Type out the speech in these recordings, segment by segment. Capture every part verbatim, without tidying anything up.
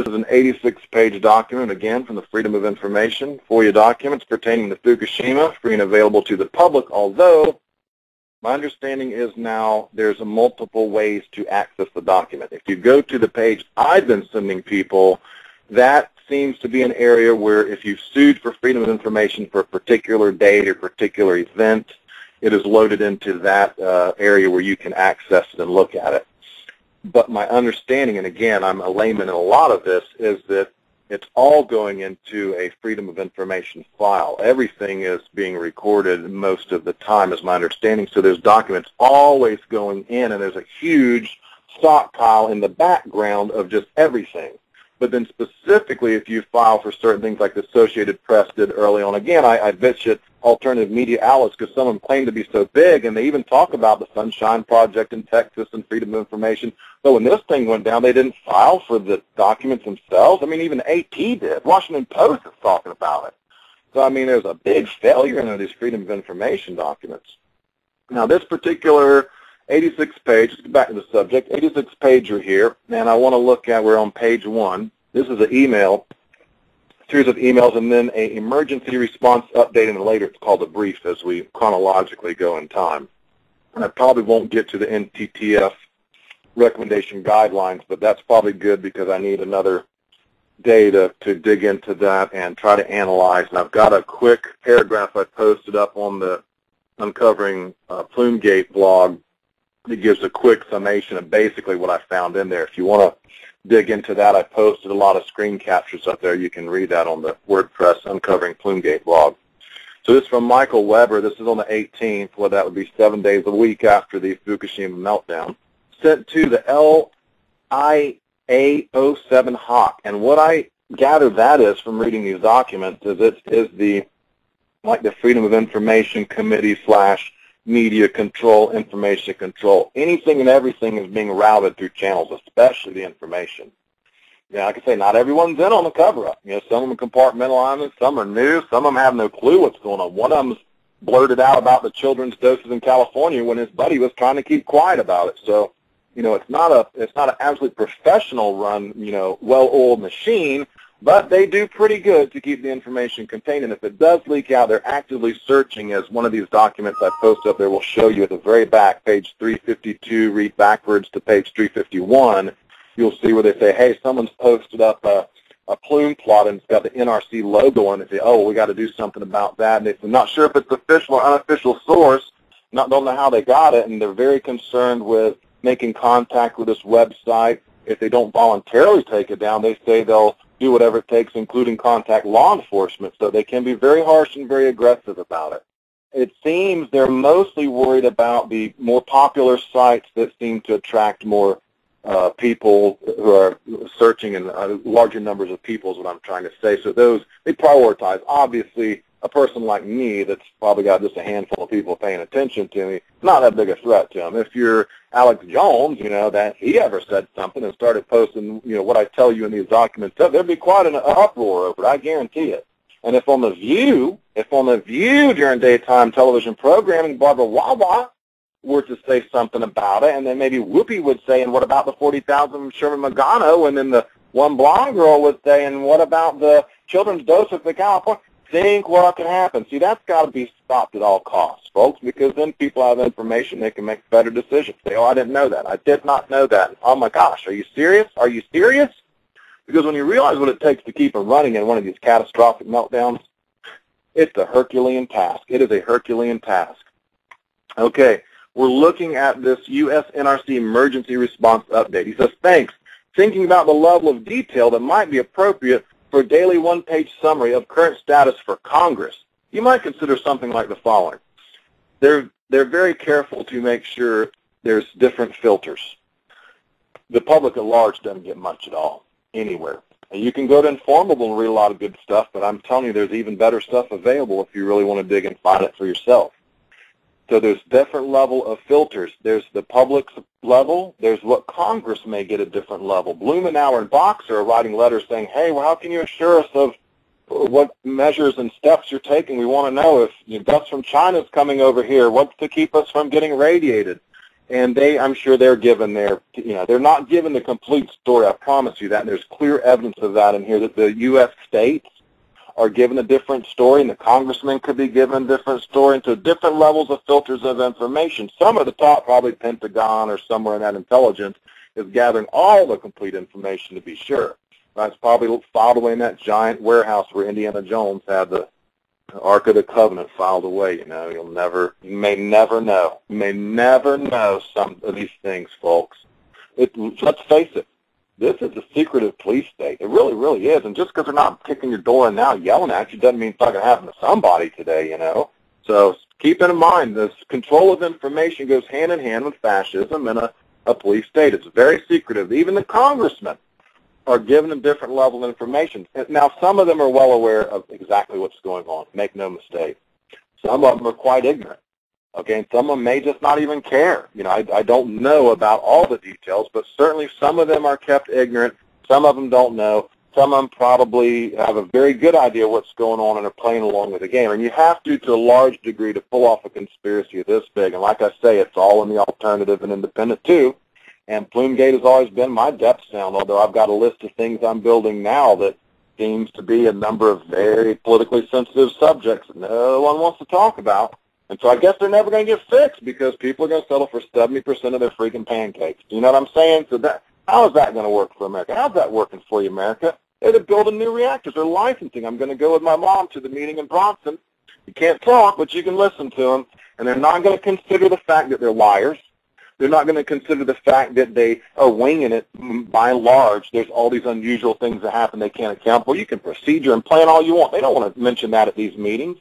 This is an eighty-six page document, again, from the Freedom of Information, FOIA documents pertaining to Fukushima, free and available to the public, although my understanding is now there's multiple ways to access the document. If you go to the page I've been sending people, that seems to be an area where if you've sued for freedom of information for a particular date or particular event, it is loaded into that uh, area where you can access it and look at it. But my understanding, and again, I'm a layman in a lot of this, is that it's all going into a freedom of information file. Everything is being recorded most of the time, is my understanding. So there's documents always going in, and there's a huge stockpile in the background of just everything. But then specifically, if you file for certain things like the Associated Press did early on, again, I, I bitch at alternative media outlets because some of them claim to be so big, and they even talk about the Sunshine Project in Texas and freedom of information. But when this thing went down, they didn't file for the documents themselves. I mean, even A P did. Washington Post is talking about it. So, I mean, there's a big failure in these freedom of information documents. Now, this particular eighty-six page, let's get back to the subject, eighty-six pager here, and I want to look at, we're on page one. This is an email, a series of emails, and then an emergency response update, and later it's called a brief as we chronologically go in time. And I probably won't get to the N T T F recommendation guidelines, but that's probably good because I need another day to, to dig into that and try to analyze. And I've got a quick paragraph I posted up on the Uncovering uh, Plumegate blog. It gives a quick summation of basically what I found in there. If you want to dig into that, I posted a lot of screen captures up there. You can read that on the WordPress Uncovering Plumegate blog. So this is from Michael Weber. This is on the eighteenth. Well, that would be seven days a week after the Fukushima meltdown. Sent to the L I A zero seven Hawk. And what I gather that is from reading these documents is it is the, like the Freedom of Information Committee slash media control, information control. Anything and everything is being routed through channels, especially the information. Now, like I say, not everyone's in on the cover-up. You know, some of them compartmentalize it, some are new, some of them have no clue what's going on. One of them's blurted out about the children's doses in California when his buddy was trying to keep quiet about it. So, you know, it's not a it's not an absolute professional-run, you know, well-oiled machine, but they do pretty good to keep the information contained, and if it does leak out, they're actively searching, as one of these documents I post up there will show you at the very back, page three fifty-two, read backwards to page three fifty-one, you'll see where they say, hey, someone's posted up a, a plume plot, and it's got the N R C logo on it. They say, oh, we got to do something about that, and they're not sure if it's official or unofficial source, not don't know how they got it, and they're very concerned with making contact with this website. If they don't voluntarily take it down, they say they'll do whatever it takes, including contact law enforcement, so they can be very harsh and very aggressive about it. It seems they're mostly worried about the more popular sites that seem to attract more uh, people who are searching, and uh, larger numbers of people is what I'm trying to say. So those, they prioritize. Obviously, a person like me that's probably got just a handful of people paying attention to me, not that big a threat to them. If you're Alex Jones, you know, that he ever said something and started posting, you know, what I tell you in these documents, there'd be quite an uproar over it, I guarantee it. And if on The View, if on The View during daytime television programming, Barbara Wawa were to say something about it, and then maybe Whoopi would say, and what about the forty thousand from Sherman Mangano? And then the one blonde girl would say, and what about the children's dose of the California? Think what can happen. See, that's got to be stopped at all costs, folks, because then people have information they can make better decisions. Say, oh, I didn't know that. I did not know that. Oh, my gosh, are you serious? Are you serious? Because when you realize what it takes to keep them running in one of these catastrophic meltdowns, it's a Herculean task. It is a Herculean task. Okay, we're looking at this U S N R C emergency response update. He says, thanks. Thinking about the level of detail that might be appropriate for a daily one-page summary of current status for Congress, you might consider something like the following. They're, they're very careful to make sure there's different filters. The public at large doesn't get much at all, anywhere. And you can go to Informable and read a lot of good stuff, but I'm telling you there's even better stuff available if you really want to dig and find it for yourself. So there's different level of filters. There's the public's level. There's what Congress may get at different level. Blumenauer and Boxer are writing letters saying, hey, well, how can you assure us of what measures and steps you're taking? We want to know if dust from China's coming over here. What's to keep us from getting radiated? and they, I'm sure they're given their, you know, they're not given the complete story, I promise you that, and there's clear evidence of that in here, that the U S states are given a different story, and the congressmen could be given a different story, and so different levels of filters of information. Some of the top, probably Pentagon or somewhere in that intelligence, is gathering all the complete information to be sure. That's probably filed away in that giant warehouse where Indiana Jones had the Ark of the Covenant filed away. You know, you'll never, you may never know. You may never know some of these things, folks. It, let's face it, this is a secretive police state. It really, really is. And just because they're not kicking your door in now yelling at you doesn't mean it's not going to happen to somebody today, you know. So keep in mind, this control of information goes hand in hand with fascism in a, a police state. It's very secretive. Even the congressmen are given a different level of information. Now, some of them are well aware of exactly what's going on. Make no mistake. Some of them are quite ignorant. Okay, and some of them may just not even care. You know, I, I don't know about all the details, but certainly some of them are kept ignorant. Some of them don't know. Some of them probably have a very good idea what's going on and are playing along with the game. And you have to, to a large degree, to pull off a conspiracy this big. And like I say, it's all in the alternative and independent, too. And Plumegate has always been my death sound, although I've got a list of things I'm building now that seems to be a number of very politically sensitive subjects that no one wants to talk about. And so I guess they're never going to get fixed because people are going to settle for seventy percent of their freaking pancakes. You know what I'm saying? So that, how is that going to work for America? How's that working for you, America? They're building new reactors. They're licensing. I'm going to go with my mom to the meeting in Bronson. You can't talk, but you can listen to them. And they're not going to consider the fact that they're liars. They're not going to consider the fact that they are winging it by and large. There's all these unusual things that happen they can't account for. You can procedure and plan all you want. They don't want to mention that at these meetings.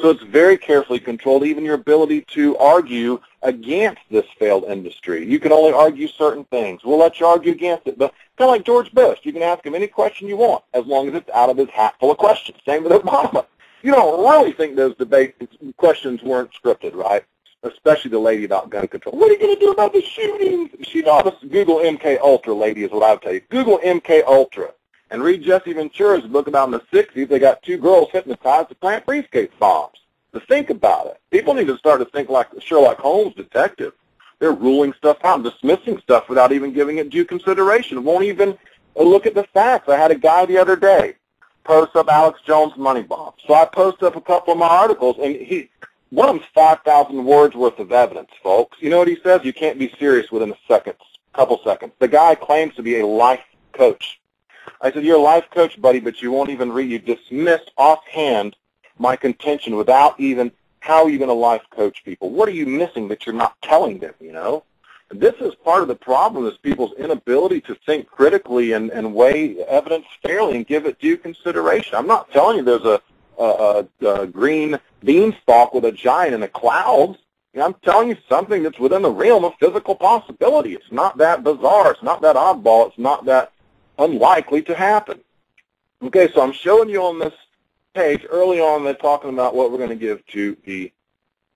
So it's very carefully controlled, even your ability to argue against this failed industry. You can only argue certain things. We'll let you argue against it. But kind of like George Bush, you can ask him any question you want as long as it's out of his hat full of questions. Same with Obama. You don't really think those debate questions weren't scripted, right? Especially the lady about gun control. What are you going to do about the shootings? She knows Google M K Ultra, lady, is what I would tell you. Google M K Ultra. And read Jesse Ventura's book about in the sixties. They got two girls hypnotized to plant briefcase bombs. So think about it. People need to start to think like Sherlock Holmes detective. They're ruling stuff out, dismissing stuff without even giving it due consideration. Won't even look at the facts. I had a guy the other day post up Alex Jones' money bomb. So I post up a couple of my articles, and he... one of them's five thousand words worth of evidence, folks. You know what he says? You can't be serious within a second, couple seconds. The guy claims to be a life coach. I said, you're a life coach, buddy, but you won't even read. You dismissed offhand my contention without even, how are you going to life coach people? What are you missing that you're not telling them, you know? And this is part of the problem, is people's inability to think critically and, and weigh evidence fairly and give it due consideration. I'm not telling you there's a A, a, a green beanstalk with a giant in the clouds. You know, I'm telling you something that's within the realm of physical possibility. It's not that bizarre. It's not that oddball. It's not that unlikely to happen. Okay, so I'm showing you on this page, early on they're talking about what we're going to give to the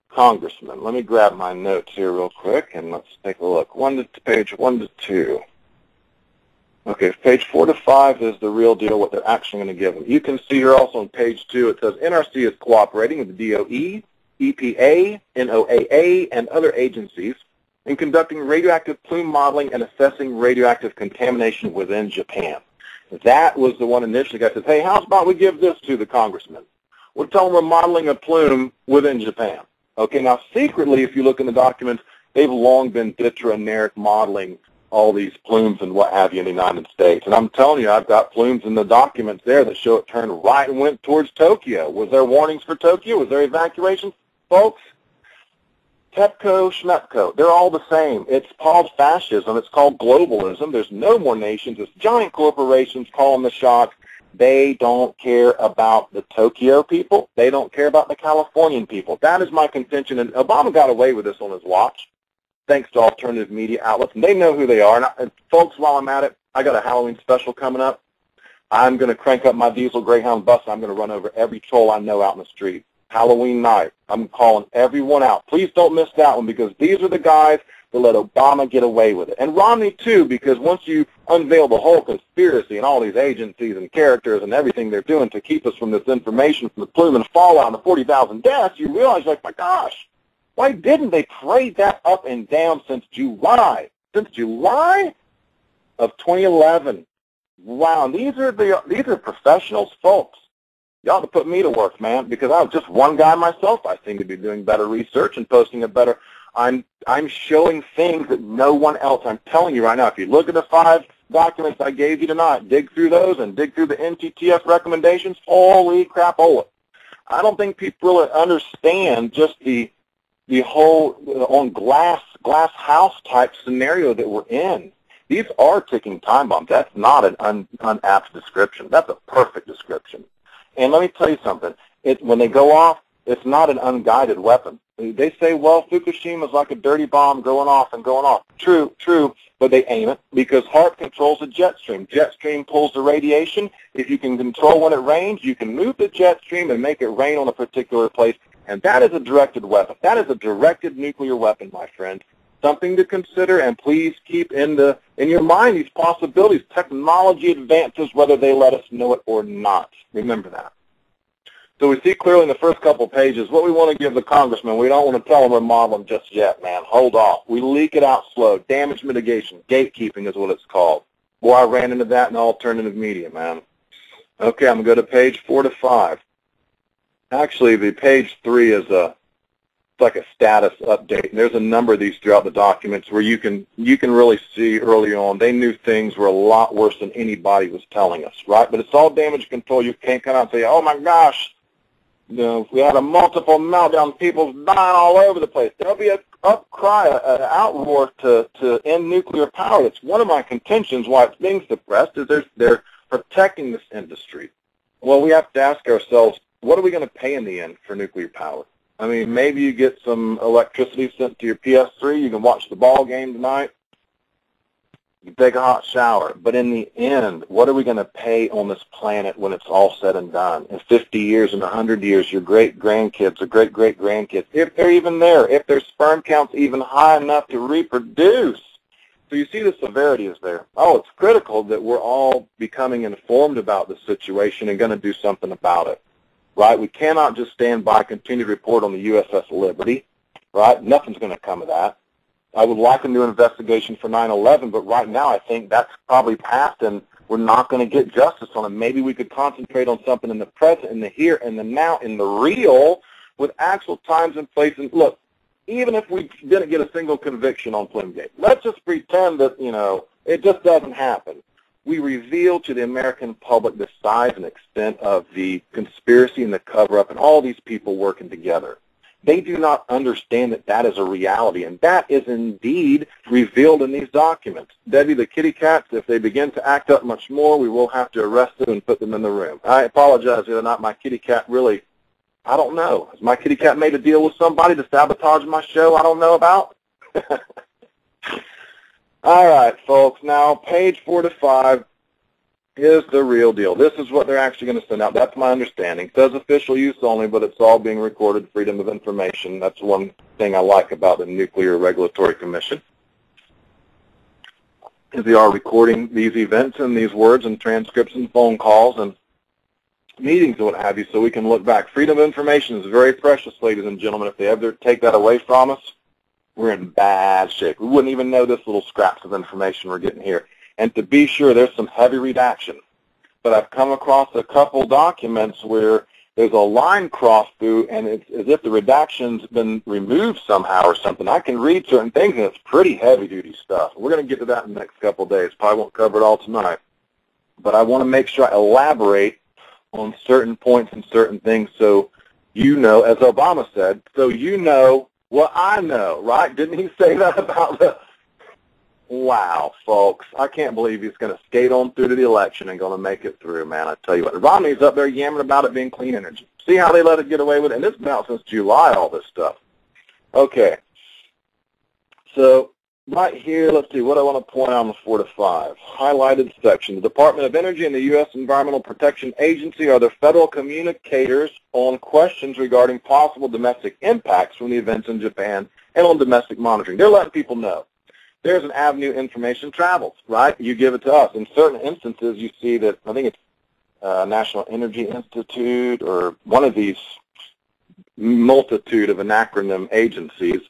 congressman. Let me grab my notes here real quick, and let's take a look. One to page one to two. Okay, page four to five is the real deal, what they're actually going to give them. You can see here also on page two, it says N R C is cooperating with the D O E, E P A, N O A A, and other agencies in conducting radioactive plume modeling and assessing radioactive contamination within Japan. That was the one initially that said, hey, how about we give this to the congressman? We're telling them we're modeling a plume within Japan. Okay, now secretly, if you look in the documents, they've long been DITRA and NARIC modeling all these plumes and what have you in the United States. And I'm telling you, I've got plumes in the documents there that show it turned right and went towards Tokyo. Was there warnings for Tokyo? Was there evacuation? Folks, TEPCO, SHMEPCO, they're all the same. It's called fascism. It's called globalism. There's no more nations. It's giant corporations calling the shots. They don't care about the Tokyo people. They don't care about the Californian people. That is my contention. And Obama got away with this on his watch, thanks to alternative media outlets, and they know who they are. And, I, and folks, while I'm at it, I got a Halloween special coming up. I'm going to crank up my diesel Greyhound bus, and I'm going to run over every troll I know out in the street. Halloween night, I'm calling everyone out. Please don't miss that one, because these are the guys that let Obama get away with it. And Romney, too, because once you unveil the whole conspiracy and all these agencies and characters and everything they're doing to keep us from this information, from the plume and fallout and the forty thousand deaths, you realize, like, my gosh, Why didn't they pray that up and down since July? Since July of twenty eleven. Wow, these are the these are professionals, folks. You ought to put me to work, man, because I was just one guy myself. I seem to be doing better research and posting a better. I'm I'm showing things that no one else. I'm telling you right now, if you look at the five documents I gave you tonight, dig through those and dig through the N T T F recommendations. Holy crapola! I don't think people really understand just the the whole on glass glass house type scenario that we're in. These are ticking time bombs. That's not an un, unapt description. That's a perfect description. And let me tell you something. It, when they go off, it's not an unguided weapon. They say, well, Fukushima is like a dirty bomb going off and going off. True, true, but they aim it because HAARP controls the jet stream. Jet stream pulls the radiation. If you can control when it rains, you can move the jet stream and make it rain on a particular place. And that is a directed weapon. That is a directed nuclear weapon, my friend. Something to consider, and please keep in the in your mind these possibilities. Technology advances, whether they let us know it or not. Remember that. So we see clearly in the first couple pages what we want to give the congressman. We don't want to tell them or model them just yet, man. Hold off. We leak it out slow. Damage mitigation. Gatekeeping is what it's called. Boy, I ran into that in alternative media, man. Okay, I'm going to go to page four to five. Actually, the page three is a... like a status update, and there's a number of these throughout the documents where you can you can really see early on they knew things were a lot worse than anybody was telling us, right? But it's all damage control. You can't come out and say, oh my gosh, you know, we had a multiple meltdown, people's dying all over the place. There'll be an upcry, an outroar to to end nuclear power. That's one of my contentions why it's being suppressed, is they're they're protecting this industry. Well, we have to ask ourselves, what are we going to pay in the end for nuclear power? I mean, maybe you get some electricity sent to your P S three. You can watch the ball game tonight. You take a hot shower. But in the end, what are we going to pay on this planet when it's all said and done? In fifty years, in one hundred years, your great-grandkids, or great-great-grandkids, if they're even there, if their sperm count's even high enough to reproduce. So you see the severity is there. Oh, it's critical that we're all becoming informed about the situation and going to do something about it. Right, we cannot just stand by, continue to report on the U S S Liberty. Right, nothing's going to come of that. I would like a new investigation for nine eleven, but right now I think that's probably past, and we're not going to get justice on it. Maybe we could concentrate on something in the present, in the here, and the now, in the real, with actual times and places. Look, even if we didn't get a single conviction on Plumegate, let's just pretend that you know it just doesn't happen. We reveal to the American public the size and extent of the conspiracy and the cover-up and all these people working together. They do not understand that that is a reality, and that is indeed revealed in these documents. Debbie the kitty cats, if they begin to act up much more, we will have to arrest them and put them in the room. I apologize whether or not my kitty cat really, I don't know. Has my kitty cat made a deal with somebody to sabotage my show I don't know about? All right, folks, now page four to five is the real deal. This is what they're actually going to send out. That's my understanding. It says official use only, but it's all being recorded, freedom of information. That's one thing I like about the Nuclear Regulatory Commission, is they are recording these events and these words and transcripts and phone calls and meetings and what have you, so we can look back. Freedom of information is very precious, ladies and gentlemen. If they ever take that away from us, we're in bad shape. We wouldn't even know this little scraps of information we're getting here. And to be sure, there's some heavy redaction. But I've come across a couple documents where there's a line crossed through, and it's as if the redaction's been removed somehow or something. I can read certain things, and it's pretty heavy-duty stuff. We're going to get to that in the next couple of days. Probably won't cover it all tonight. But I want to make sure I elaborate on certain points and certain things so you know, as Obama said, so you know well, I know, right? Didn't he say that about the... Wow, folks. I can't believe he's going to skate on through to the election and going to make it through, man. I tell you what. Romney's up there yammering about it being clean energy. See how they let it get away with it? And it's been out since July, all this stuff. Okay. So right here, let's see. What I want to point out on the four to five. Highlighted section. The Department of Energy and the U S Environmental Protection Agency are the federal communicators on questions regarding possible domestic impacts from the events in Japan and on domestic monitoring. They're letting people know. There's an avenue information travels, right? You give it to us. In certain instances, you see that, I think it's uh, National Energy Institute or one of these multitude of acronym agencies,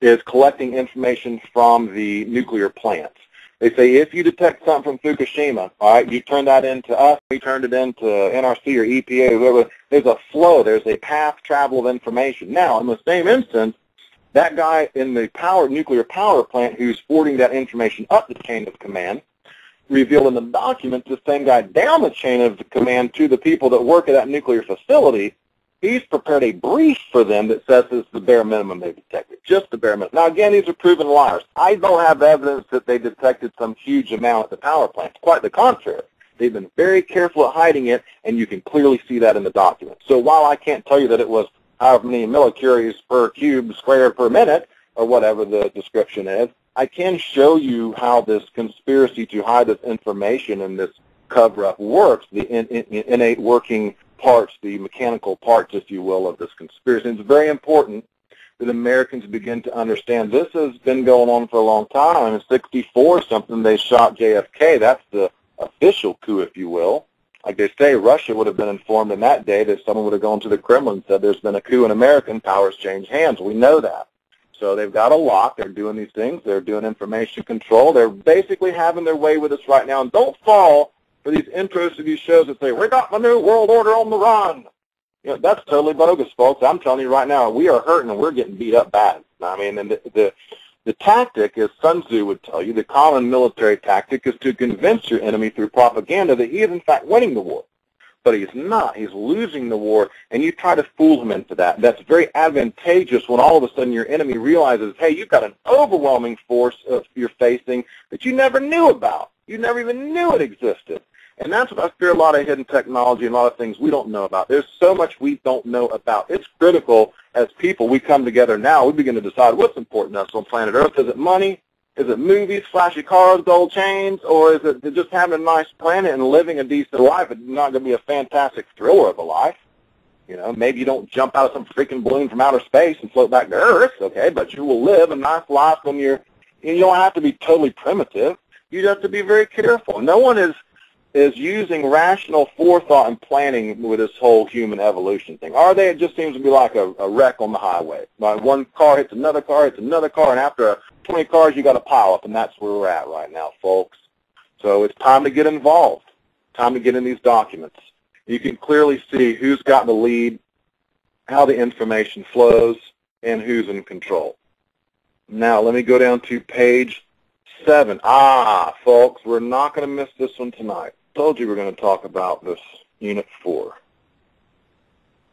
is collecting information from the nuclear plants. They say, if you detect something from Fukushima, all right, you turn that in to us, we turned it in to N R C or E P A, or whoever. There's a flow, there's a path travel of information. Now, in the same instance, that guy in the power nuclear power plant who's forwarding that information up the chain of command, revealed in the documents, the same guy down the chain of the command to the people that work at that nuclear facility, he's prepared a brief for them that says it's the bare minimum they detected, just the bare minimum. Now, again, these are proven liars. I don't have evidence that they detected some huge amount at the power plant. Quite the contrary. They've been very careful at hiding it, and you can clearly see that in the documents. So while I can't tell you that it was however many millicuries per cube squared per minute, or whatever the description is, I can show you how this conspiracy to hide this information and this cover-up works, the in, in, innate working parts, the mechanical parts, if you will, of this conspiracy. And it's very important that Americans begin to understand this has been going on for a long time. In sixty-four something, they shot J F K. That's the official coup, if you will. Like they say, Russia would have been informed in that day that someone would have gone to the Kremlin and said there's been a coup in America and powers change hands. We know that. So they've got a lot. They're doing these things. They're doing information control. They're basically having their way with us right now. And don't fall for these intros to these shows that say, we got the new world order on the run. You know, that's totally bogus, folks. I'm telling you right now, we are hurting and we're getting beat up bad. I mean, and the, the, the tactic, as Sun Tzu would tell you, the common military tactic is to convince your enemy through propaganda that he is, in fact, winning the war. But he's not. He's losing the war, and you try to fool him into that. That's very advantageous when all of a sudden your enemy realizes, hey, you've got an overwhelming force of you're facing that you never knew about. You never even knew it existed. And that's what I fear, a lot of hidden technology and a lot of things we don't know about. There's so much we don't know about. It's critical as people we come together now. We begin to decide what's important to us on planet Earth. Is it money? Is it movies, flashy cars, gold chains, or is it just having a nice planet and living a decent life? It's not going to be a fantastic thriller of a life. You know, maybe you don't jump out of some freaking balloon from outer space and float back to Earth, okay, but you will live a nice life when you're, you don't have to be totally primitive. You just have to be very careful. No one is, is using rational forethought and planning with this whole human evolution thing. Are they? It just seems to be like a, a wreck on the highway. Like one car hits another car, hits another car, and after a twenty cars, you got a pile up, and that's where we're at right now, folks. So it's time to get involved. Time to get in these documents. You can clearly see who's got the lead, how the information flows, and who's in control. Now, let me go down to page seven. Ah, folks, we're not going to miss this one tonight. Told you we're going to talk about this unit four.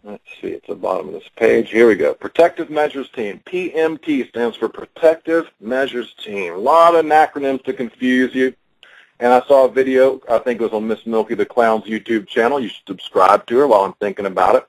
Let's see, it's at the bottom of this page. Here we go. Protective Measures Team. P M T stands for Protective Measures Team. A lot of acronyms to confuse you. And I saw a video, I think it was on Miss Milky the Clown's YouTube channel. You should subscribe to her while I'm thinking about it.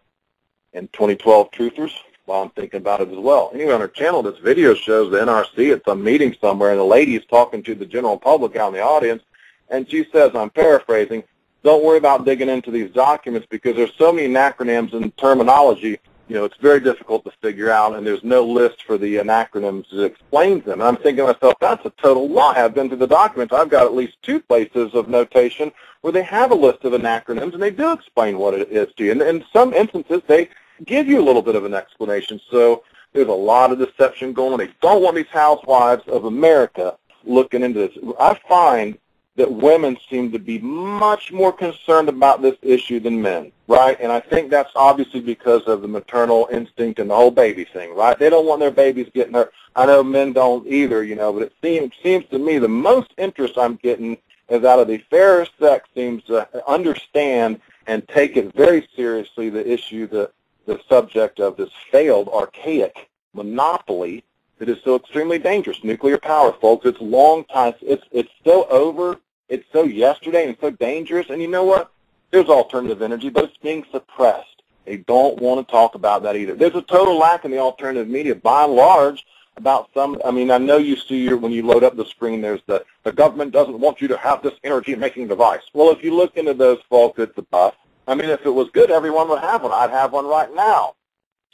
And twenty twelve Truthers while I'm thinking about it as well. Anyway, on her channel, this video shows the N R C at some meeting somewhere, and the lady's talking to the general public out in the audience, and she says, I'm paraphrasing, don't worry about digging into these documents because there's so many acronyms and terminology, you know, it's very difficult to figure out, and there's no list for the acronyms that explains them. And I'm thinking to myself, that's a total lie. I've been through the documents. I've got at least two places of notation where they have a list of acronyms, and they do explain what it is to you. And in some instances, they give you a little bit of an explanation. So there's a lot of deception going on. They don't want these housewives of America looking into this. I find that women seem to be much more concerned about this issue than men, right? And I think that's obviously because of the maternal instinct and the whole baby thing, right? They don't want their babies getting hurt. I know men don't either, you know, but it seems, seems to me the most interest I'm getting is out of the fairer sex seems to understand and take it very seriously, the issue, the, the subject of this failed, archaic monopoly that is so extremely dangerous. Nuclear power, folks, it's long time. It's, it's so over. It's so yesterday and so dangerous. And you know what? There's alternative energy, but it's being suppressed. They don't want to talk about that either. There's a total lack in the alternative media, by and large, about some, I mean, I know you see your, when you load up the screen, there's the, the government doesn't want you to have this energy-making device. Well, if you look into those, folks, it's a bust. I mean, if it was good, everyone would have one. I'd have one right now.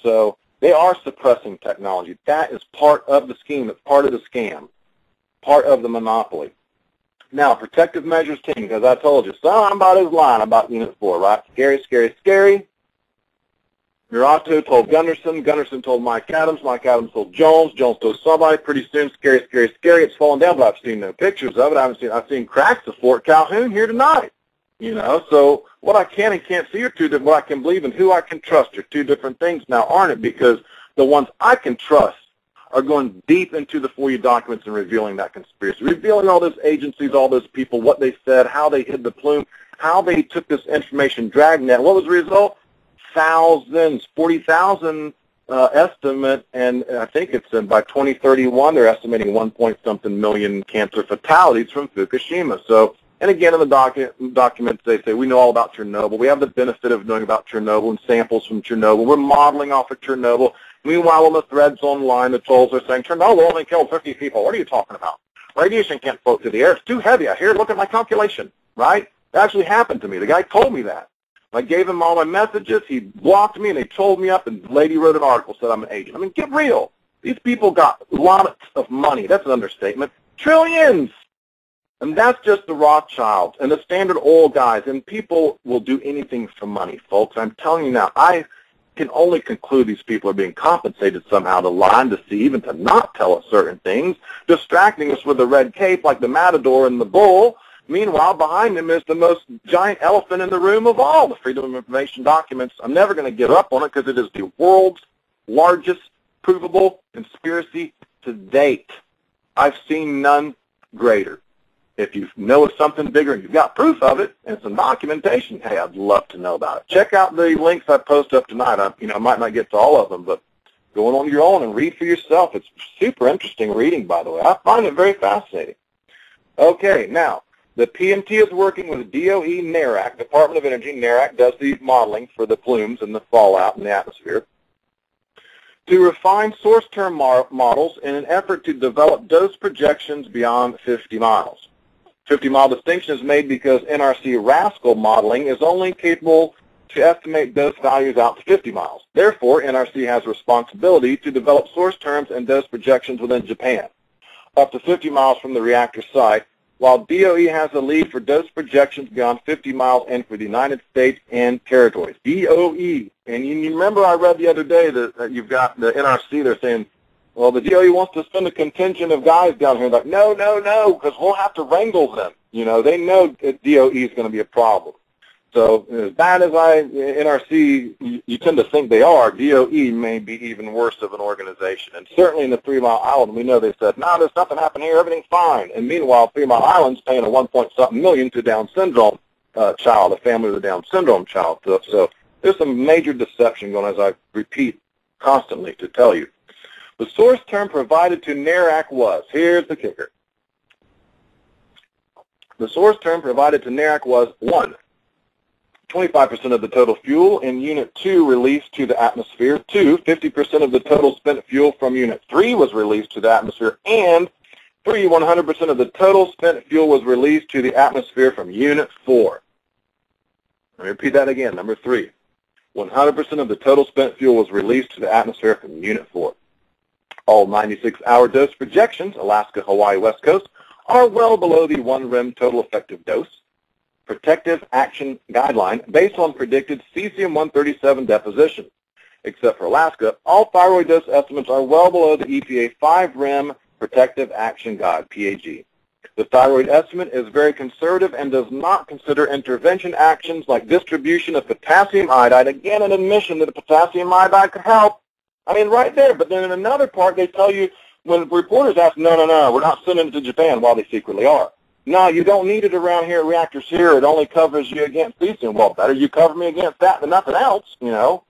So they are suppressing technology. That is part of the scheme. It's part of the scam, part of the monopoly. Now, Protective Measures Team, because I told you, somebody's lying about Unit four, right? Scary, scary, scary. Uratu told Gundersen. Gundersen told Mike Adams. Mike Adams told Jones. Jones told somebody. Pretty soon, scary, scary, scary. It's falling down, but I've seen no pictures of it. I haven't seen. I've seen cracks of Fort Calhoun here tonight. You know, so what I can and can't see are two different. What I can believe and who I can trust are two different things now, aren't it? Because the ones I can trust are going deep into the FOIA documents and revealing that conspiracy, revealing all those agencies, all those people, what they said, how they hid the plume, how they took this information dragnet. What was the result? Thousands, forty thousand uh, estimate, and I think it's uh, by twenty thirty-one they're estimating one point something million cancer fatalities from Fukushima. So, and again in the docu documents they say we know all about Chernobyl. We have the benefit of knowing about Chernobyl and samples from Chernobyl. We're modeling off of Chernobyl. Meanwhile, on the threads online, the trolls are saying Chernobyl only killed fifty people. What are you talking about? Radiation can't float through the air. It's too heavy. I hear. Look at my calculation. Right? That actually happened to me. The guy told me that. I gave him all my messages. He blocked me, and they told me up, and the lady wrote an article, said I'm an agent. I mean, get real. These people got lots of money. That's an understatement. Trillions. And that's just the Rothschilds and the Standard Oil guys, and people will do anything for money, folks. I'm telling you now, I can only conclude these people are being compensated somehow to lie and deceive and to not tell us certain things, distracting us with the red cape like the matador and the bull. Meanwhile, behind them is the most giant elephant in the room of all, the Freedom of Information documents. I'm never going to give up on it because it is the world's largest provable conspiracy to date. I've seen none greater. If you know of something bigger and you've got proof of it and some documentation, hey, I'd love to know about it. Check out the links I post up tonight. I, you know, I might not get to all of them, but go on your own and read for yourself. It's super interesting reading, by the way. I find it very fascinating. Okay, now. The P M T is working with D O E NARAC, Department of Energy. NARAC does the modeling for the plumes and the fallout in the atmosphere, to refine source term models in an effort to develop dose projections beyond fifty miles. fifty mile distinction is made because N R C RASCAL modeling is only capable to estimate dose values out to fifty miles. Therefore, N R C has responsibility to develop source terms and dose projections within Japan, up to fifty miles from the reactor site, while D O E has the lead for dose projections beyond fifty miles and for the United States and territories. D O E, and you remember I read the other day that you've got the N R C, they're saying, well, the D O E wants to send a contingent of guys down here. Like, no, no, no, because we'll have to wrangle them. You know, they know that D O E is going to be a problem. So as bad as I, N R C, you tend to think they are, D O E may be even worse of an organization. And certainly in the Three Mile Island, we know they said, no, there's nothing happening here, everything's fine. And meanwhile, Three Mile Island's paying a one point something million to Down syndrome uh, child, a family with a Down syndrome child. So, so there's some major deception going on, as I repeat constantly to tell you. The source term provided to NARAC was, here's the kicker. The source term provided to NARAC was, one, twenty-five percent of the total fuel in Unit two released to the atmosphere. Two, fifty percent of the total spent fuel from Unit three was released to the atmosphere. And three, one hundred percent of the total spent fuel was released to the atmosphere from Unit four. Let me repeat that again. Number three, one hundred percent of the total spent fuel was released to the atmosphere from Unit four. All ninety-six hour dose projections, Alaska, Hawaii, West Coast, are well below the one R E M total effective dose protective action guideline based on predicted cesium one thirty-seven deposition. Except for Alaska, all thyroid dose estimates are well below the E P A five R E M protective action guide, P A G. The thyroid estimate is very conservative and does not consider intervention actions like distribution of potassium iodide. Again, an admission that the potassium iodide could help. I mean, right there. But then in another part, they tell you, when reporters ask, no, no, no, we're not sending it to Japan, while they secretly are. No, you don't need it around here at reactors here. It only covers you against cesium. Well, better you cover me against that than nothing else, you know.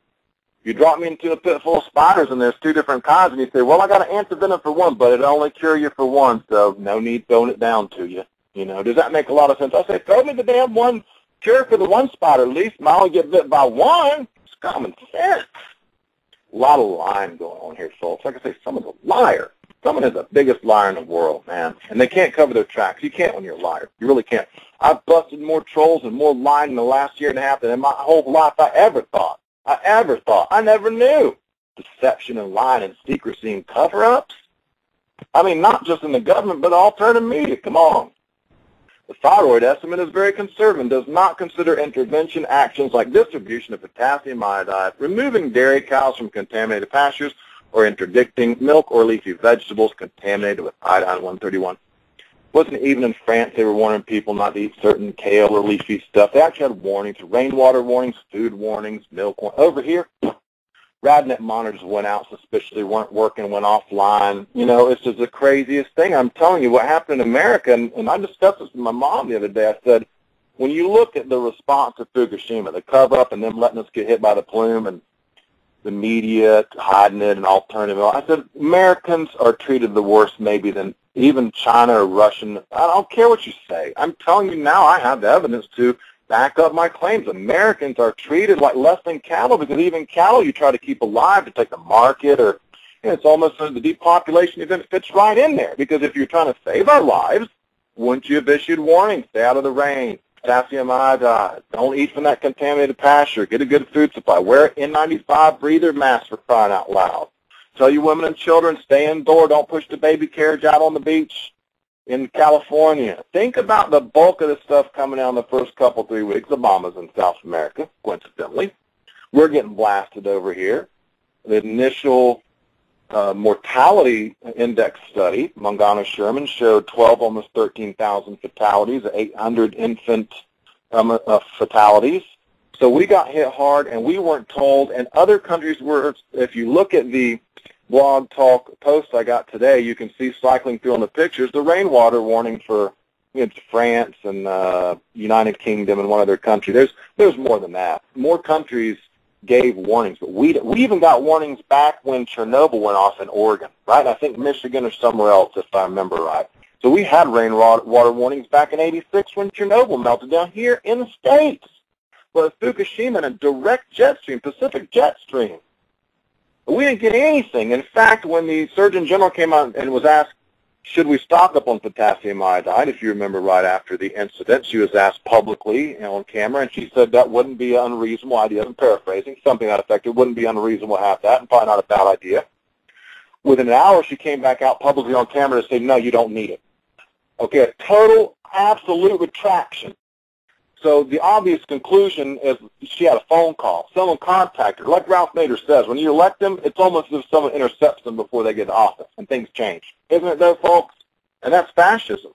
You drop me into a pit full of spiders and there's two different kinds, and you say, well, I got an antivenom for one, but it only cures you for one, so no need throwing it down to you. You know, does that make a lot of sense? I say, throw me the damn one cure for the one spider. At least I only get bit by one. It's common sense. A lot of lying going on here, folks. Like I say, someone's a liar. Someone is the biggest liar in the world, man, and they can't cover their tracks. You can't when you're a liar. You really can't. I've busted more trolls and more lying in the last year and a half than in my whole life I ever thought. I ever thought. I never knew. Deception and lying and secrecy and cover-ups. I mean, not just in the government, but alternative media. Come on. The thyroid estimate is very conservative and does not consider intervention actions like distribution of potassium iodide, removing dairy cows from contaminated pastures, or interdicting milk or leafy vegetables contaminated with iodine one thirty-one. Wasn't even in France they were warning people not to eat certain kale or leafy stuff. They actually had warnings, rainwater warnings, food warnings, milk warnings. Over here, Radnet monitors went out suspiciously, weren't working, went offline. You know, it's just the craziest thing. I'm telling you what happened in America, and, and I discussed this with my mom the other day. I said, when you look at the response to Fukushima, the cover-up and them letting us get hit by the plume and the media hiding it and alternative. I said, Americans are treated the worst maybe than even China or Russian. I don't care what you say. I'm telling you now I have the evidence to back up my claims. Americans are treated like less than cattle because even cattle you try to keep alive to take the market or you know, it's almost uh, the depopulation event fits right in there because if you're trying to save our lives, wouldn't you have issued warnings? Stay out of the rain. Potassium iodide. Don't eat from that contaminated pasture. Get a good food supply. Wear N ninety-five breather masks for crying out loud. Tell your women and children, stay indoor. Don't push the baby carriage out on the beach in California. Think about the bulk of the stuff coming out in the first couple, three weeks. Obama's in South America, coincidentally. We're getting blasted over here. The initial uh, mortality index study, Mangano Sherman, showed twelve, almost thirteen thousand fatalities, eight hundred infant um, uh, fatalities. So we got hit hard, and we weren't told. And other countries were, if you look at the blog talk post I got today, you can see cycling through on the pictures, the rainwater warning for you know, France and uh, United Kingdom and one other country. There's there's more than that. More countries gave warnings, but we we even got warnings back when Chernobyl went off in Oregon, right? I think Michigan or somewhere else, if I remember right. So we had rainwater warnings back in eighty-six when Chernobyl melted down here in the States. But Fukushima in a direct jet stream, Pacific jet stream. We didn't get anything. In fact, when the Surgeon General came out and was asked, should we stock up on potassium iodide, if you remember right after the incident, she was asked publicly on camera, and she said that wouldn't be an unreasonable idea. I'm paraphrasing, something that effective. It wouldn't be unreasonable to have that, and probably not a bad idea. Within an hour, she came back out publicly on camera to say, no, you don't need it. Okay, a total, absolute retraction. So the obvious conclusion is she had a phone call. Someone contacted her. Like Ralph Nader says, when you elect them, it's almost as if someone intercepts them before they get to office, and things change. Isn't it though, folks? And that's fascism.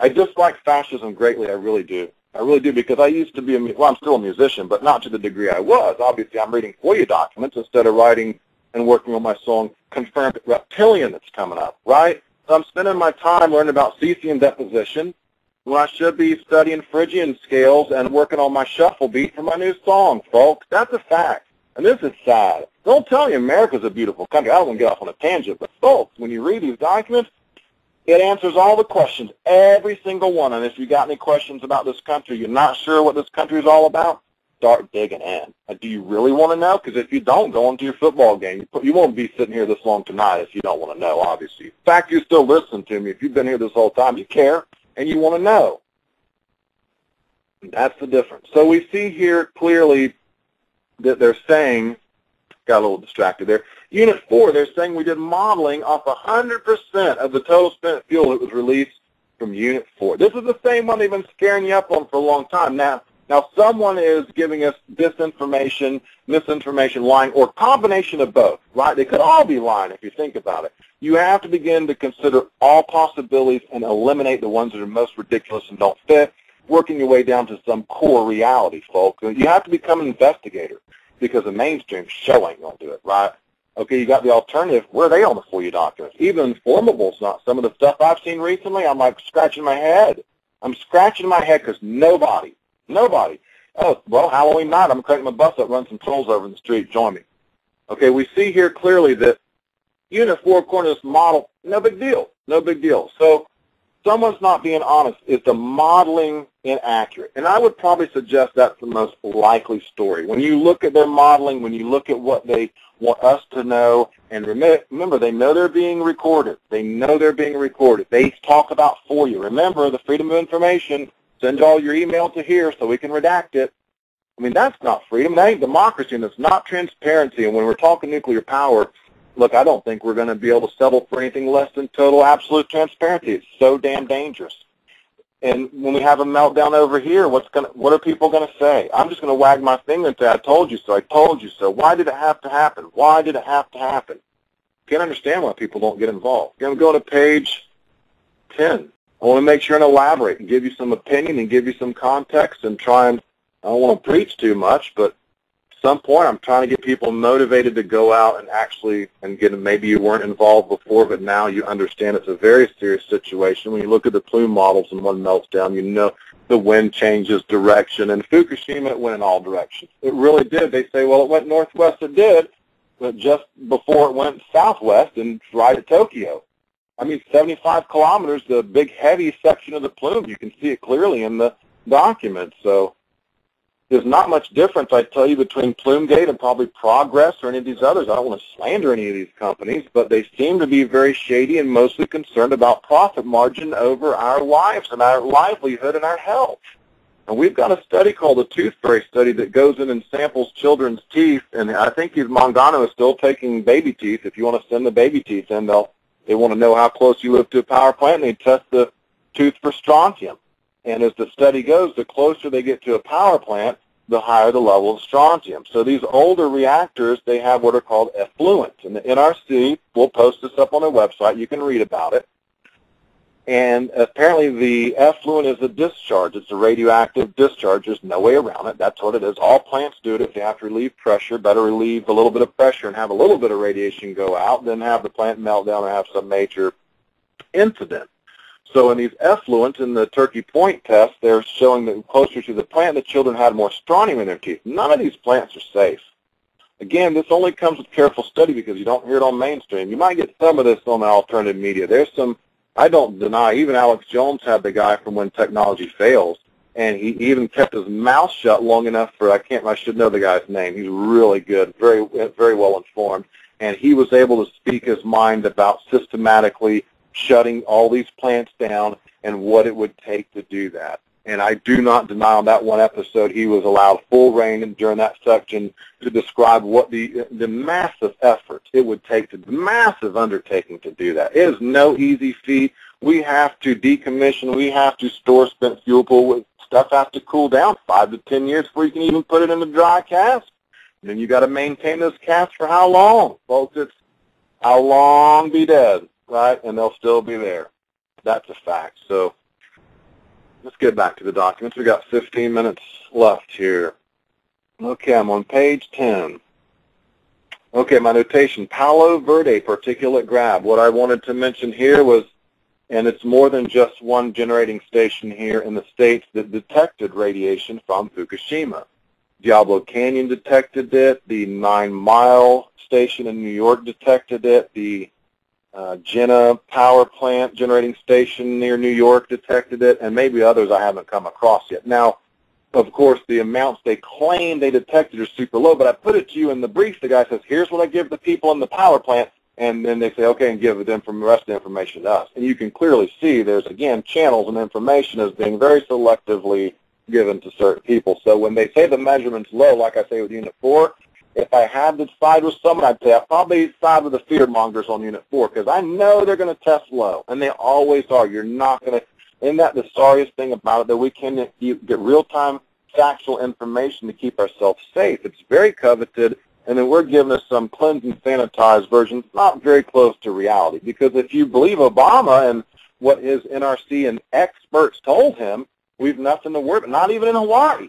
I dislike fascism greatly. I really do. I really do because I used to be a – well, I'm still a musician, but not to the degree I was. Obviously, I'm reading FOIA documents instead of writing and working on my song Confirmed Reptilian that's coming up, right? So I'm spending my time learning about cesium deposition, when I should be studying Phrygian scales and working on my shuffle beat for my new song, folks. That's a fact. And this is sad. Don't tell you America's a beautiful country. I don't want to get off on a tangent. But, folks, when you read these documents, it answers all the questions, every single one. And if you got any questions about this country, you're not sure what this country is all about, start digging in. Now, do you really want to know? Because if you don't, go into your football game. You won't be sitting here this long tonight if you don't want to know, obviously. In fact, you're still listening to me. If you've been here this whole time, you care. And you want to know. That's the difference. So we see here clearly that they're saying, got a little distracted there, Unit four, they're saying we did modeling off one hundred percent of the total spent fuel that was released from Unit four. This is the same one they've been scaring you up on for a long time. Now, now someone is giving us disinformation, misinformation, lying, or a combination of both, right? They could all be lying if you think about it. You have to begin to consider all possibilities and eliminate the ones that are most ridiculous and don't fit, working your way down to some core reality, folks. You have to become an investigator because the mainstream show ain't going to do it, right? Okay, you got the alternative. Where are they on the FOIA documents? Even Informable's not. Some of the stuff I've seen recently, I'm like scratching my head. I'm scratching my head because nobody, nobody. Oh, well, Halloween night, I'm cracking my bus up, run some trolls over in the street, join me. Okay, we see here clearly that Unit four, according to this model, no big deal, no big deal. So someone's not being honest. Is the modeling inaccurate? And I would probably suggest that's the most likely story. When you look at their modeling, when you look at what they want us to know, and remember, they know they're being recorded. They know they're being recorded. They talk about FOIA. Remember, the freedom of information, send all your email to here so we can redact it. I mean, that's not freedom. That ain't democracy, and it's not transparency. And when we're talking nuclear power, look, I don't think we're going to be able to settle for anything less than total absolute transparency. It's so damn dangerous. And when we have a meltdown over here, what's going? What are people going to say? I'm just going to wag my finger and say, I told you so, I told you so. Why did it have to happen? Why did it have to happen? Can't understand why people don't get involved. I'm going to go to page ten. I want to make sure and elaborate and give you some opinion and give you some context and try and, I don't want to preach too much, but at some point I'm trying to get people motivated to go out and actually, and get, maybe you weren't involved before, but now you understand it's a very serious situation. When you look at the plume models and one melts down, you know the wind changes direction. And Fukushima, it went in all directions. It really did. They say, well, it went northwest, it did. But just before it went southwest and right at Tokyo. I mean, seventy-five kilometers, the big heavy section of the plume, you can see it clearly in the document. So there's not much difference, I tell you, between Plumegate and probably Progress or any of these others. I don't want to slander any of these companies, but they seem to be very shady and mostly concerned about profit margin over our lives and our livelihood and our health. And we've got a study called the Tooth Fairy Study that goes in and samples children's teeth, and I think these Mangano is still taking baby teeth. If you want to send the baby teeth in, they'll, they want to know how close you live to a power plant, and they test the tooth for strontium. And as the study goes, the closer they get to a power plant, the higher the level of strontium. So these older reactors, they have what are called effluents. And the N R C will post this up on their website. You can read about it. And apparently the effluent is a discharge. It's a radioactive discharge. There's no way around it. That's what it is. All plants do it. If they have to relieve pressure, better relieve a little bit of pressure and have a little bit of radiation go out than have the plant melt down or have some major incident. So in these effluents, in the Turkey Point test, they're showing that closer to the plant, the children had more strontium in their teeth. None of these plants are safe. Again, this only comes with careful study because you don't hear it on mainstream. You might get some of this on the alternative media. There's some... I don't deny, even Alex Jones had the guy from When Technology Fails, and he even kept his mouth shut long enough for, I can't, I should know the guy's name. He's really good, very, very well informed, and he was able to speak his mind about systematically shutting all these plants down and what it would take to do that. And I do not deny on that one episode he was allowed full reign during that section to describe what the the massive effort it would take, to the massive undertaking to do that. It is no easy feat. We have to decommission. We have to store spent fuel pool. Stuff has to cool down five to ten years before you can even put it in a dry cask. And then you got to maintain those casks for how long, folks? It's how long be dead, right? And they'll still be there. That's a fact. So let's get back to the documents. We've got fifteen minutes left here. Okay, I'm on page ten. Okay, my notation, Palo Verde particulate grab. What I wanted to mention here was, and it's more than just one generating station here in the States that detected radiation from Fukushima. Diablo Canyon detected it. The Nine Mile station in New York detected it. The Uh, Jenna Power Plant Generating Station near New York detected it, and maybe others I haven't come across yet. Now, of course, the amounts they claim they detected are super low, but I put it to you in the brief. The guy says, here's what I give the people in the power plant, and then they say, okay, and give them from the rest of the information to us. And you can clearly see there's, again, channels and information as being very selectively given to certain people. So when they say the measurement's low, like I say with Unit four, if I had to side with someone, I'd say I probably side with the fear mongers on Unit four because I know they're going to test low, and they always are. You're not going to – isn't that the sorriest thing about it, that we can get real-time factual information to keep ourselves safe? It's very coveted, and then we're giving us some cleansed and sanitized version, not very close to reality, because if you believe Obama and what his N R C and experts told him, we've nothing to worry about, not even in Hawaii.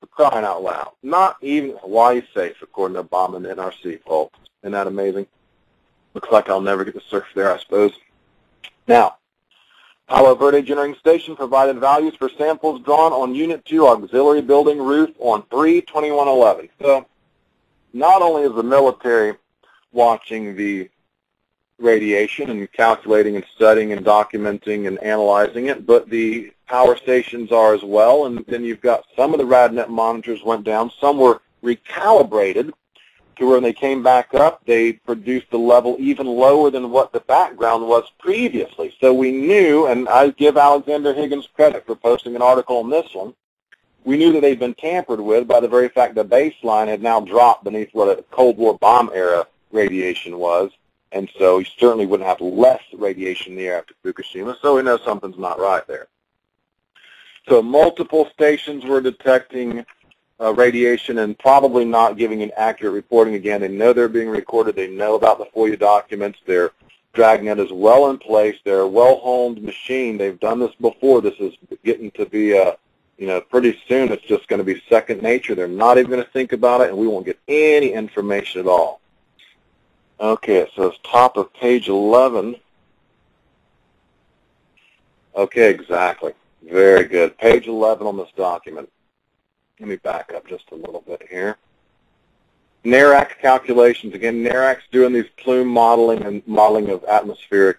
For crying out loud. Not even Hawaii's safe, according to Obama and the N R C, folks. Isn't that amazing? Looks like I'll never get to surf there, I suppose. Now, Palo Verde Generating Station provided values for samples drawn on Unit two auxiliary building roof on three twenty-one eleven. So, not only is the military watching the radiation and calculating and studying and documenting and analyzing it, but the power stations are as well, and then you've got some of the Radnet monitors went down, some were recalibrated to where when they came back up, they produced the level even lower than what the background was previously. So we knew, and I give Alexander Higgins credit for posting an article on this one, we knew that they'd been tampered with by the very fact the baseline had now dropped beneath what a Cold War bomb era radiation was. And so you certainly wouldn't have less radiation in the air after Fukushima, so we know something's not right there. So multiple stations were detecting uh, radiation and probably not giving an accurate reporting. Again, they know they're being recorded. They know about the FOIA documents. Their dragnet is well in place. They're a well-honed machine. They've done this before. This is getting to be a, you know, pretty soon it's just going to be second nature. They're not even going to think about it, and we won't get any information at all. Okay, so it's top of page eleven. Okay, exactly. Very good. Page eleven on this document. Let me back up just a little bit here. NARAC calculations. Again, NARAC's doing these plume modeling and modeling of atmospheric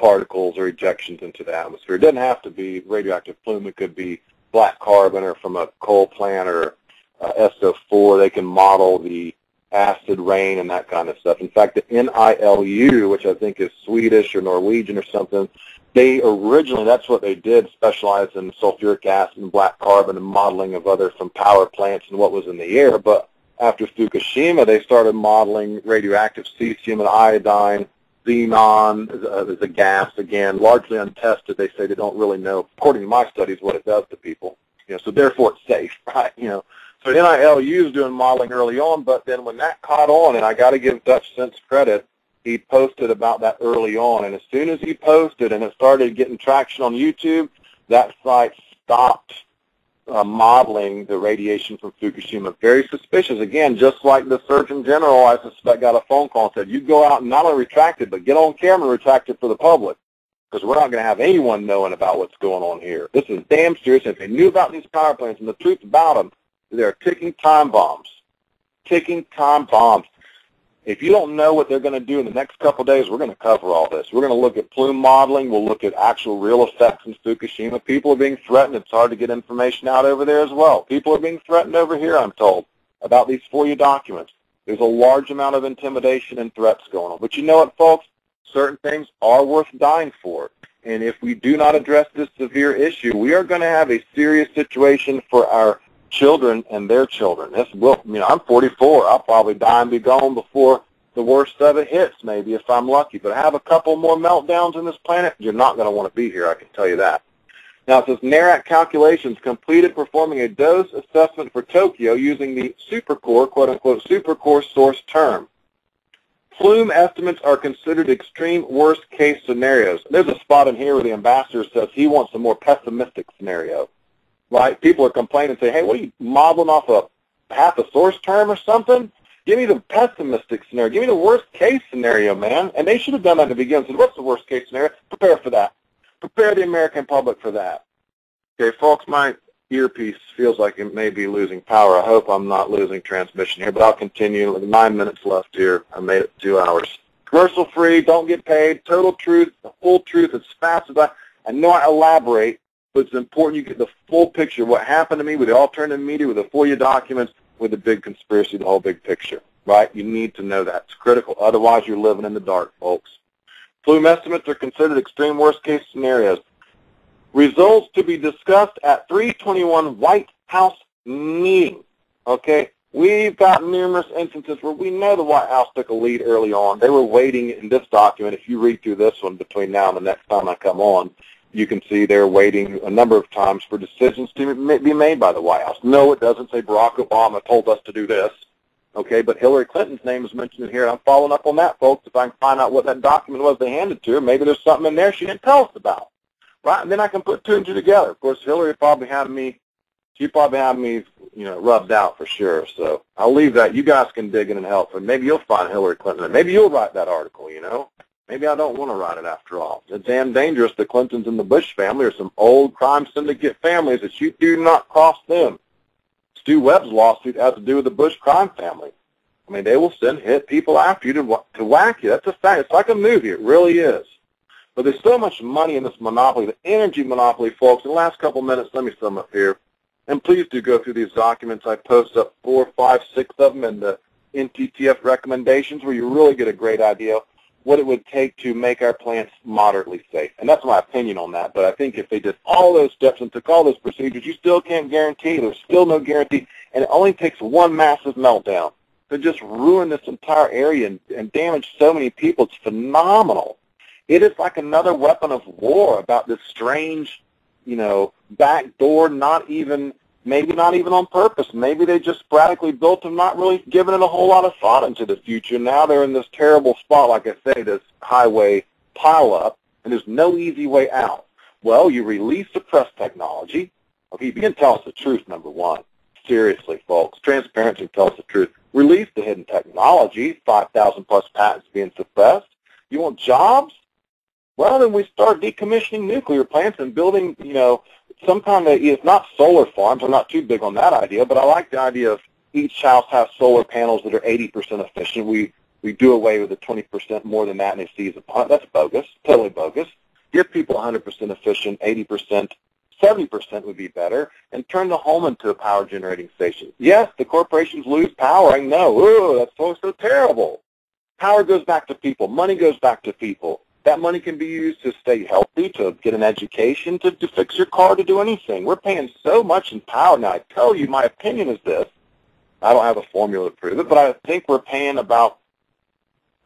particles or ejections into the atmosphere. It doesn't have to be radioactive plume. It could be black carbon or from a coal plant or uh, S O four. They can model the acid rain and that kind of stuff. In fact, the N I L U, which I think is Swedish or Norwegian or something, they originally, that's what they did, specialized in sulfuric acid and black carbon and modeling of other from power plants and what was in the air. But after Fukushima, they started modeling radioactive cesium and iodine, xenon uh, as a gas, again, largely untested. They say they don't really know, according to my studies, what it does to people. You know, so therefore it's safe, right? You know, so N I L U is doing modeling early on, but then when that caught on, and I got to give Dutch Sense credit, he posted about that early on, and as soon as he posted and it started getting traction on YouTube, that site stopped uh, modeling the radiation from Fukushima. Very suspicious. Again, just like the Surgeon General, I suspect, got a phone call and said, you go out and not only retract it, but get on camera and retract it for the public, because we're not going to have anyone knowing about what's going on here. This is damn serious. If they knew about these power plants and the truth about them, they're ticking time bombs, ticking time bombs. If you don't know what they're going to do in the next couple of days, we're going to cover all this. We're going to look at plume modeling. We'll look at actual real effects in Fukushima. People are being threatened. It's hard to get information out over there as well. People are being threatened over here, I'm told, about these FOIA documents. There's a large amount of intimidation and threats going on. But you know what, folks? Certain things are worth dying for. And if we do not address this severe issue, we are going to have a serious situation for our children and their children. This will, you know, I'm forty-four. I'll probably die and be gone before the worst of it hits, maybe, if I'm lucky. But I have a couple more meltdowns on this planet. You're not going to want to be here, I can tell you that. Now, it says NARAC calculations completed performing a dose assessment for Tokyo using the supercore, quote-unquote, supercore source term. Plume estimates are considered extreme worst-case scenarios. There's a spot in here where the ambassador says he wants a more pessimistic scenario. Like, people are complaining and say, hey, what are you modeling off of, half a source term or something? Give me the pessimistic scenario. Give me the worst-case scenario, man. And they should have done that at the beginning. So what's the worst-case scenario? Prepare for that. Prepare the American public for that. Okay, folks, my earpiece feels like it may be losing power. I hope I'm not losing transmission here, but I'll continue. Nine minutes left here. I made it two hours. Commercial-free, don't get paid, total truth, the full truth, as fast as I, I know I elaborate. But it's important you get the full picture of what happened to me with the alternative media, with the FOIA documents, with the big conspiracy, the whole big picture, right? You need to know that. It's critical. Otherwise, you're living in the dark, folks. Plume estimates are considered extreme worst-case scenarios. Results to be discussed at three twenty-one White House meeting, okay? We've got numerous instances where we know the White House took a lead early on. They were waiting in this document. If you read through this one between now and the next time I come on, you can see they're waiting a number of times for decisions to be made by the White House. No, it doesn't say Barack Obama told us to do this, okay? But Hillary Clinton's name is mentioned in here, and I'm following up on that, folks. If I can find out what that document was they handed to her, maybe there's something in there she didn't tell us about, right? And then I can put two and two together. Of course, Hillary probably had me, she probably had me, you know, rubbed out for sure. So I'll leave that. You guys can dig in and help, and maybe you'll find Hillary Clinton, and maybe you'll write that article, you know? Maybe I don't want to write it after all. It's damn dangerous. The Clintons and the Bush family are some old crime syndicate families that you do not cross them. Stu Webb's lawsuit has to do with the Bush crime family. I mean, they will send hit people after you to, to whack you. That's a fact. It's like a movie. It really is. But there's so much money in this monopoly, the energy monopoly, folks. In the last couple minutes, let me sum up here. And please do go through these documents. I post up four, five, six of them in the N T T F recommendations where you really get a great idea what it would take to make our plants moderately safe. And that's my opinion on that, but I think if they did all those steps and took all those procedures, you still can't guarantee, there's still no guarantee, and it only takes one massive meltdown to just ruin this entire area and, and damage so many people. It's phenomenal. It is like another weapon of war about this strange you know, backdoor, not even, maybe not even on purpose. Maybe they just sporadically built them, not really giving it a whole lot of thought into the future. Now they're in this terrible spot, like I say, this highway pileup, and there's no easy way out. Well, you release suppressed technology. Okay, begin to tell us the truth, number one. Seriously, folks. Transparency tells the truth. Release the hidden technology, five thousand plus patents being suppressed. You want jobs? Well, then we start decommissioning nuclear plants and building, you know, some kind of, it's not solar farms. I'm not too big on that idea, but I like the idea of each house has solar panels that are eighty percent efficient. We we do away with the twenty percent more than that, and they seize upon it. That's bogus, totally bogus. Give people one hundred percent efficient, eighty percent. seventy percent would be better, and turn the home into a power-generating station. Yes, the corporations lose power. I know. Ooh, that's so, so terrible. Power goes back to people. Money goes back to people. That money can be used to stay healthy, to get an education, to, to fix your car, to do anything. We're paying so much in power now. I tell you, my opinion is this. I don't have a formula to prove it, but I think we're paying about,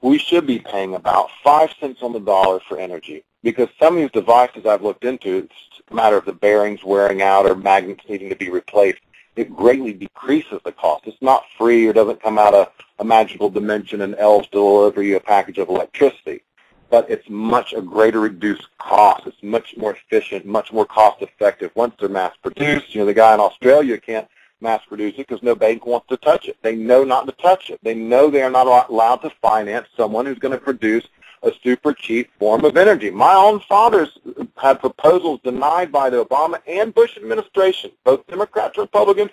we should be paying about five cents on the dollar for energy. Because some of these devices I've looked into, it's a matter of the bearings wearing out or magnets needing to be replaced. It greatly decreases the cost. It's not free or doesn't come out of a magical dimension and elves deliver you a package of electricity. But it's much a greater reduced cost. It's much more efficient, much more cost effective once they're mass produced. You know, the guy in Australia can't mass produce it because no bank wants to touch it. They know not to touch it. They know they are not allowed to finance someone who's going to produce a super cheap form of energy. My own fathers had proposals denied by the Obama and Bush administration, both Democrats and Republicans.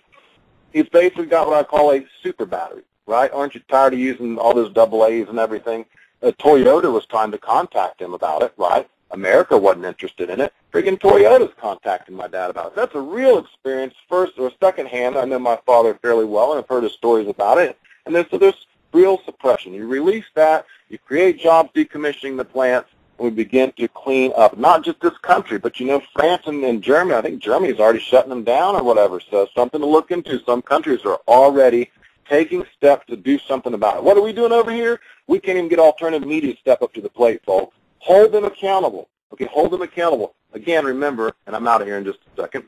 He's basically got what I call a super battery, right? Aren't you tired of using all those double A's and everything? Uh, Toyota was trying to contact him about it, right? America wasn't interested in it. Freaking Toyota's contacting my dad about it. That's a real experience, first or secondhand. I know my father fairly well, and I've heard his stories about it. And then so there's real suppression. You release that, you create jobs decommissioning the plants, and we begin to clean up not just this country, but, you know, France and, and Germany. I think Germany's already shutting them down or whatever, so something to look into. Some countries are already taking steps to do something about it. What are we doing over here? We can't even get alternative media to step up to the plate, folks. Hold them accountable. Okay, hold them accountable. Again, remember, and I'm out of here in just a second,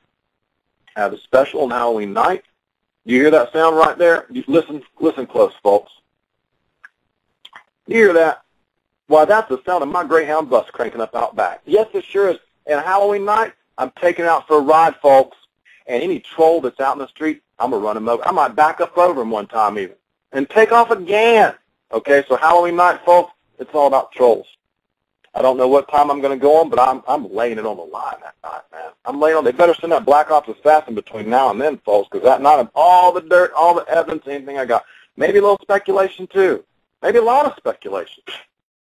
I have a special on Halloween night. Do you hear that sound right there? You listen, listen close, folks. You hear that? Why, that's the sound of my Greyhound bus cranking up out back. Yes, it sure is. And Halloween night, I'm taking out for a ride, folks. And any troll that's out in the street, I'm going to run him over. I might back up over him one time even and take off again. Okay, so Halloween night, folks, it's all about trolls. I don't know what time I'm going to go on, but I'm I'm laying it on the line that night, man. I'm laying on. They better send that Black Ops assassin between now and then, folks, because that night, I'm all the dirt, all the evidence, anything I got. Maybe a little speculation, too. Maybe a lot of speculation.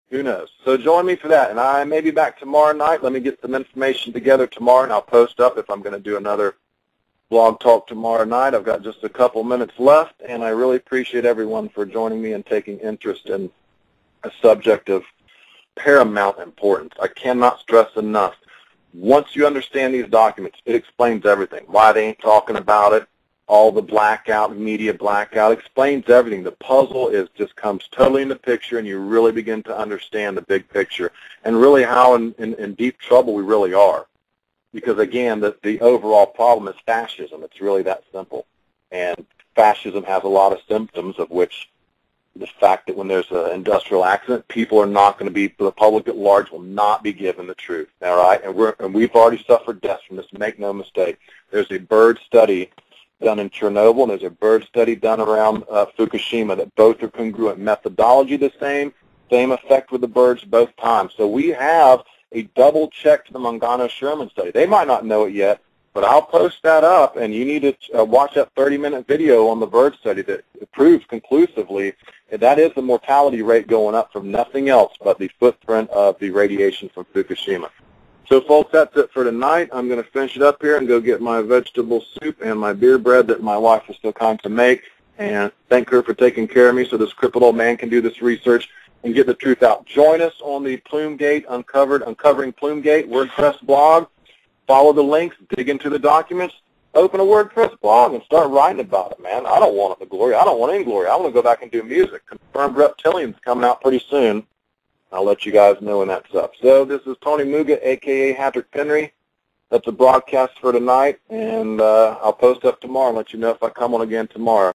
Who knows? So join me for that. And I may be back tomorrow night. Let me get some information together tomorrow, and I'll post up if I'm going to do another blog talk tomorrow night. I've got just a couple minutes left, and I really appreciate everyone for joining me and taking interest in a subject of paramount importance. I cannot stress enough. Once you understand these documents, it explains everything. Why they ain't talking about it. All the blackout, media blackout, explains everything. The puzzle is just comes totally into picture, and you really begin to understand the big picture and really how in, in, in deep trouble we really are. Because, again, the, the overall problem is fascism. It's really that simple. And fascism has a lot of symptoms, of which the fact that when there's an industrial accident, people are not going to be, the public at large will not be given the truth. All right? And, we're, and we've already suffered deaths from this. Make no mistake. There's a bird study done in Chernobyl, and there's a bird study done around uh, Fukushima that both are congruent. Methodology the same, same effect with the birds both times. So we have a double check to the Mangano-Sherman study. They might not know it yet, but I'll post that up, and you need to uh, watch that thirty-minute video on the bird study that proves conclusively that, that is the mortality rate going up from nothing else but the footprint of the radiation from Fukushima. So, folks, that's it for tonight. I'm going to finish it up here and go get my vegetable soup and my beer bread that my wife is still trying to make, and thank her for taking care of me so this crippled old man can do this research and get the truth out. Join us on the Plumegate Uncovered, Uncovering Plumegate WordPress blog. Follow the links, dig into the documents, open a WordPress blog and start writing about it, man. I don't want it the glory. I don't want any glory. I want to go back and do music. Confirmed Reptilian's coming out pretty soon. I'll let you guys know when that's up. So this is Tony Muga, a k a. Patrick Penry, That's a broadcast for tonight, and uh, I'll post up tomorrow and let you know if I come on again tomorrow.